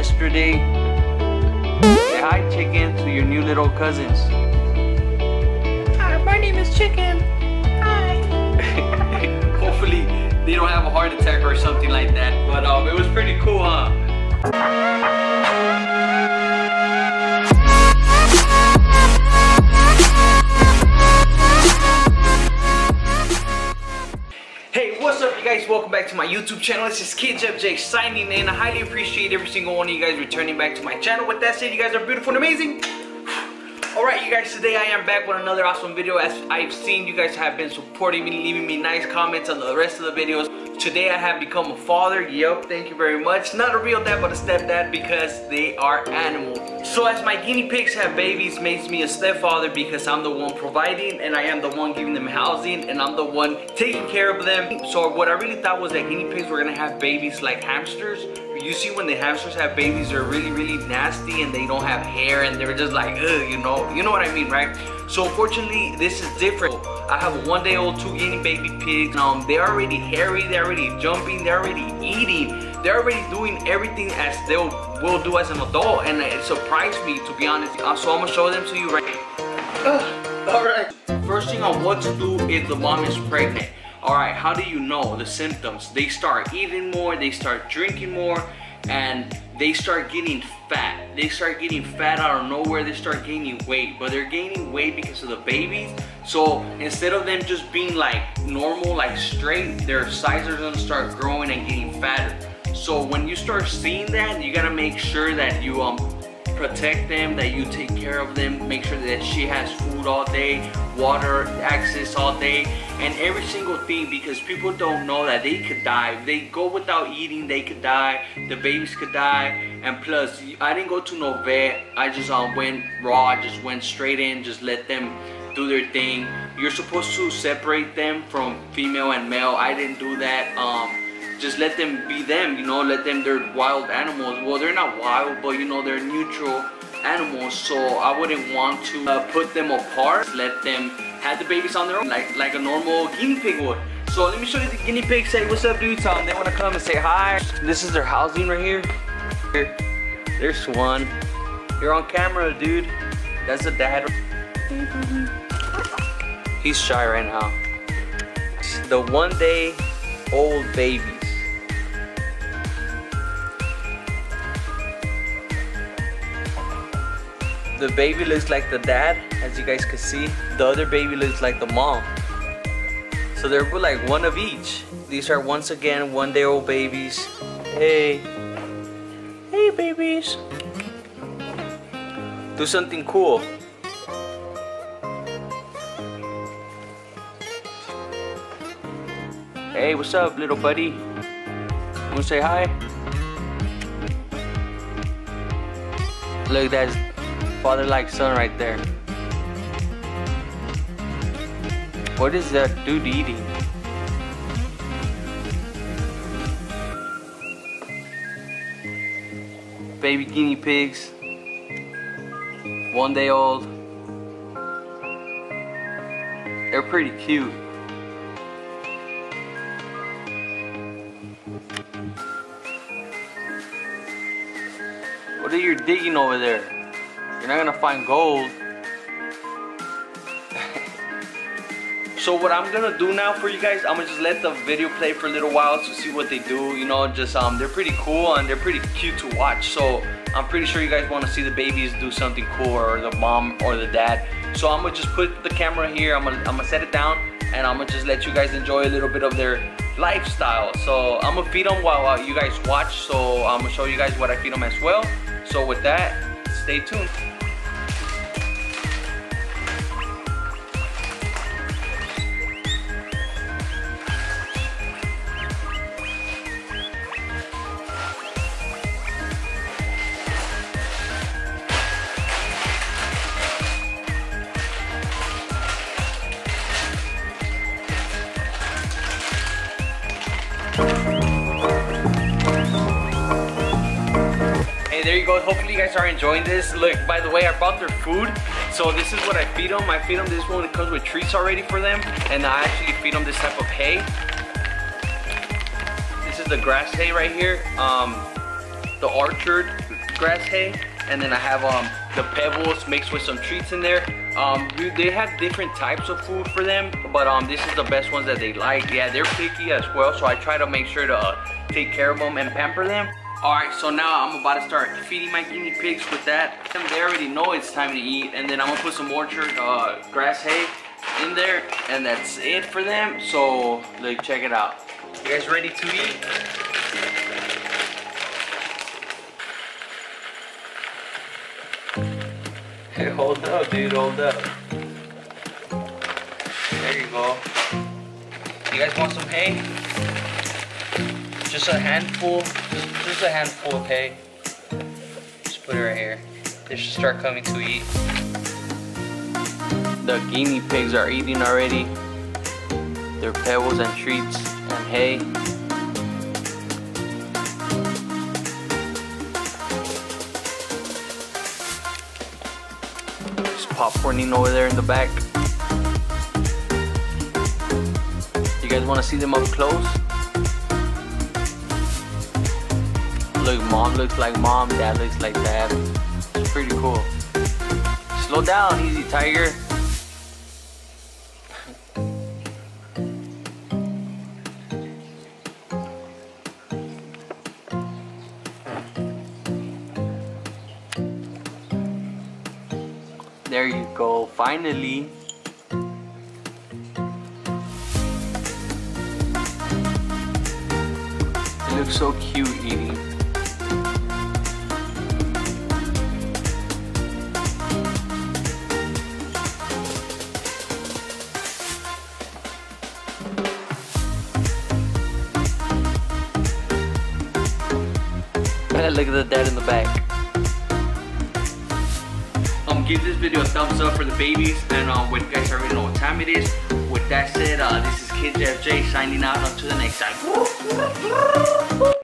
yesterday. Say hi, Chicken, to your new little cousins. Hi, my name is Chicken. Hi. Hopefully they don't have a heart attack or something like that. But it was pretty cool, huh? What's up, you guys? Welcome back to my YouTube channel. This is KidJeffJay signing in. I highly appreciate every single one of you guys returning back to my channel. With that said, you guys are beautiful and amazing. Alright, you guys, today I am back with another awesome video. As I've seen, you guys have been supporting me, leaving me nice comments on the rest of the videos. Today I have become a father. Yup, thank you very much. Not a real dad, but a stepdad because they are animals. So as my guinea pigs have babies, makes me a stepfather because I'm the one providing, and I am the one giving them housing, and I'm the one taking care of them. So what I really thought was that guinea pigs were gonna have babies like hamsters. You see, when the hamsters have babies, they're really nasty and they don't have hair and they're just like, ugh, you know what I mean, right? So fortunately, this is different. I have a 1-day-old, 2 guinea baby pigs. They're already hairy, they're already jumping, they're already eating, they're already doing everything as they will do as an adult, and it surprised me, to be honest. So I'm gonna show them to you right now. All right, first thing I want to do is the mom is pregnant. Alright, how do you know the symptoms? They start eating more, they start drinking more, and they start getting fat. They start getting fat out of nowhere, they start gaining weight. But they're gaining weight because of the babies. So instead of them just being like normal, like straight, their size are gonna start growing and getting fatter. So when you start seeing that, you gotta make sure that you protect them, that you take care of them, make sure that she has food all day, water access all day, and every single thing, because people don't know that they could die. If they go without eating, they could die, the babies could die, and plus, I didn't go to no vet, I just went raw, I just went straight in, just let them do their thing. You're supposed to separate them from female and male, I didn't do that. Just let them be them, you know, let them, they're wild animals. Well, they're not wild, but you know, they're neutral animals, so I wouldn't want to put them apart. Let them have the babies on their own, like a normal guinea pig would. So let me show you the guinea pig. Say, what's up, dude? Tell them they want to come and say hi. This is their housing right here. There's one. You're on camera, dude. That's the dad. He's shy right now. The 1-day-old baby. The baby looks like the dad, as you guys can see. The other baby looks like the mom. So they're like one of each. These are once again 1-day-old babies. Hey. Hey, babies. Do something cool. Hey, what's up, little buddy? Wanna say hi? Look, that's father like son right there. What is that dude eating? Baby guinea pigs, 1-day-old. They're pretty cute. What are you digging over there? You're not gonna find gold. So what I'm gonna do now for you guys, I'm gonna just let the video play for a little while to see what they do. You know, just they're pretty cool and they're pretty cute to watch. So I'm pretty sure you guys want to see the babies do something cool, or the mom or the dad. So I'm gonna just put the camera here. I'm gonna set it down, and I'm gonna just let you guys enjoy a little bit of their lifestyle. So I'm gonna feed them while you guys watch. So I'm gonna show you guys what I feed them as well. So with that, stay tuned. There you go. Hopefully you guys are enjoying this. Look, by the way, I brought their food. So this is what I feed them. I feed them this one. It comes with treats already for them. And I actually feed them this type of hay. This is the grass hay right here. The orchard grass hay, and then I have the pebbles mixed with some treats in there. They have different types of food for them, but this is the best ones that they like. Yeah, they're picky as well, so I try to make sure to take care of them and pamper them. Alright, so now I'm about to start feeding my guinea pigs with that. They already know it's time to eat, and then I'm gonna put some orchard grass hay in there, and that's it for them. So like, check it out. You guys ready to eat? Hey, hold up, dude, hold up. There you go. You guys want some hay? Just a handful. Just a handful of hay. Just put it right here. They should start coming to eat. The guinea pigs are eating already. Their pebbles and treats and hay. Just popcorning over there in the back. You guys want to see them up close? Look, mom looks like mom, dad looks like dad. It's pretty cool. Slow down, easy tiger. There you go, finally. It looks so cute eating. Look at the dad in the back. Give this video a thumbs up for the babies, and when you guys already know what time it is. With that said, this is KidJeffJay signing out. Until the next time.